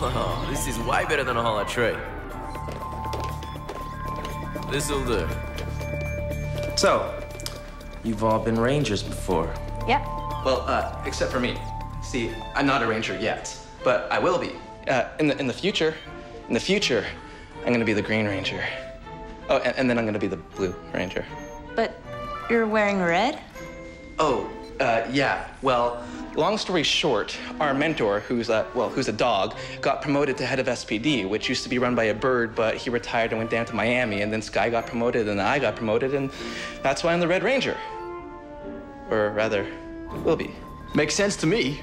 Well, this is way better than a hollow tree. This'll do. So, you've all been rangers before. Yep. Well, except for me. See, I'm not a ranger yet, but I will be. In the future, I'm gonna be the Green Ranger. Oh, and then I'm gonna be the Blue Ranger. But you're wearing red? Oh, yeah. Well, long story short, our mentor, who's a dog, got promoted to head of SPD, which used to be run by a bird, but he retired and went down to Miami, and then Sky got promoted, and I got promoted, and that's why I'm the Red Ranger. Or rather, will be. Makes sense to me.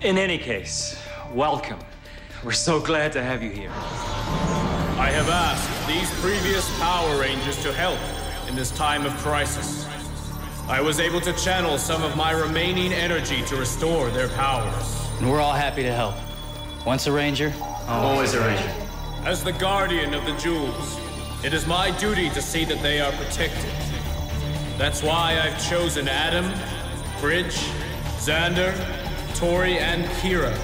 In any case, welcome. We're so glad to have you here. I have asked these previous Power Rangers to help in this time of crisis. I was able to channel some of my remaining energy to restore their powers. And we're all happy to help. Once a ranger, always a ranger. As the guardian of the jewels, it is my duty to see that they are protected. That's why I've chosen Adam, Bridge, Xander, Tori, and Kira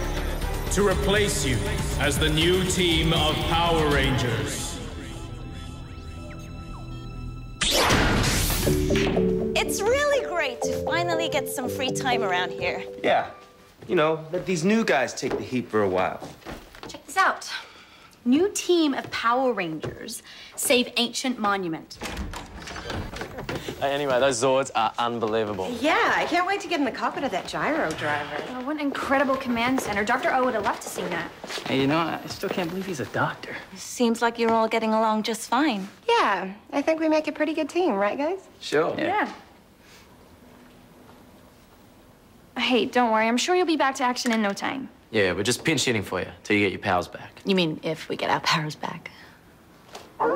to replace you as the new team of Power Rangers. It's really great to finally get some free time around here. Yeah, you know, let these new guys take the heat for a while. Check this out. New team of Power Rangers save ancient monument. Anyway, those Zords are unbelievable. Yeah, I can't wait to get in the cockpit of that gyro driver. Oh, what an incredible command center. Dr. O would have loved to see that. Hey, you know, I still can't believe he's a doctor. Seems like you're all getting along just fine. Yeah, I think we make a pretty good team, right, guys? Sure. Yeah. Hey, don't worry. I'm sure you'll be back to action in no time. Yeah, we're just pinch hitting for you till you get your powers back. You mean if we get our powers back? Come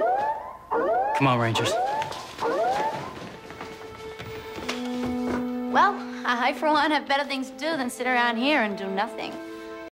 on, Rangers. Well, I, for one, have better things to do than sit around here and do nothing.